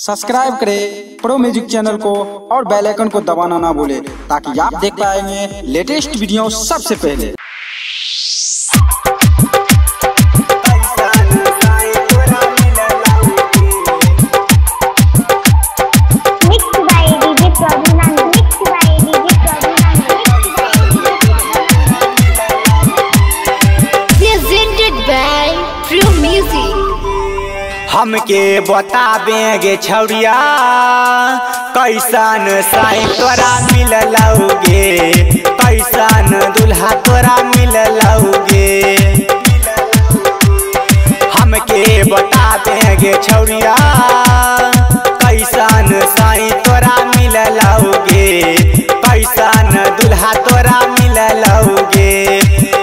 Subscribe करें pro music channel को और बेल आइकन को दबाना ना भूलें ताकि आप देख पाएंगे लेटेस्ट वीडियो सबसे पहले। हमके बताबेंगे छौड़िया कैसन साईं तोरा मिल लाओगे, कैसन दुल्हा तोरा मिल लाओगे। हमके बताबेंगे छौड़िया कैसन साईं तोरा मिल लाओगे, कैसन दुल्हा तोरा मिल लाओगे।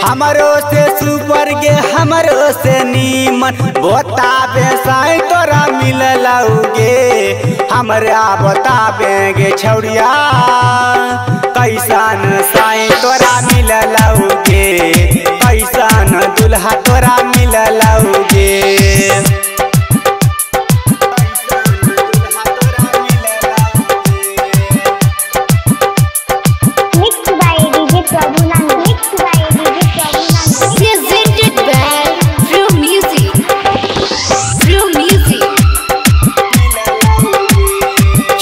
हमरो से सुवर्गे हमरो से नीमन बताबे साईं तोरा मिल लाओगे। हमरा बताबेंगे छौड़िया कैसन साईं तोरा मिल लाओगे, कैसन दुल्हा तोरा मिल लाओगे।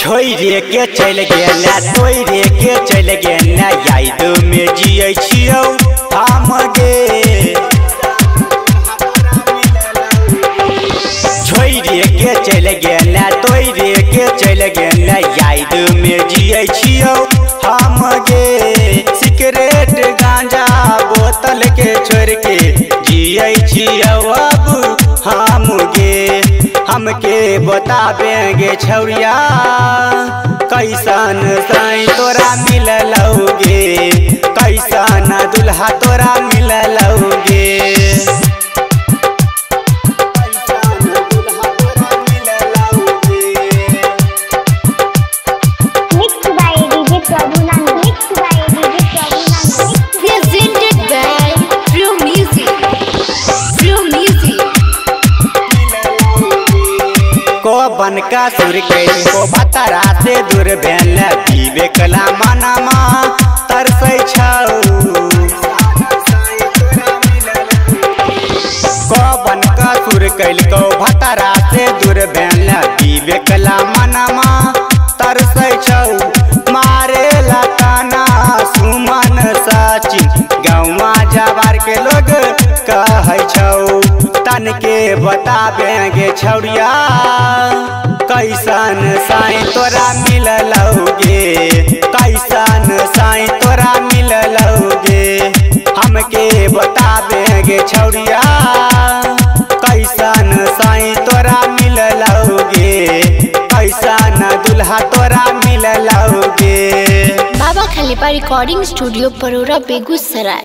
छोइरे के चल गेला तोइरे के चल गेला यादों में जियै छियौ हम गे। छोइरे के चल गेला तोइरे के चल गेला यादों में जियै छियौ हम गे। सिगरेट गांजा बोतल के छोड़ के जियै छियौ अब हम गे। हमके बताबेंगे छौड़िया कैसन साईं तोरा मिल लाओगे, कैसन दुल्हा तोरा मिल लाओगे। बन का सुर के को बतरा से दूर भेल पीवे कला मनमा तरसै छौ। को बन का सुर कैल को बतरा से दूर भेल पीवे कला मनमा तरसै छौ। मारे लताना सुमन सचिन गौवा जवार के लोग कहै छौ। तनके बताबेंगे छौड़िया कैसन साईं तोरा मिल लाओगे, कैसन साईं तोरा मिल लाओगे। हमके बताबेंगे छौड़िया कैसन साईं तोरा मिल लाओगे, कैसन दुल्हा तोरा मिल लाओगे। Baba Khalifa recording studio Parora Begusarai.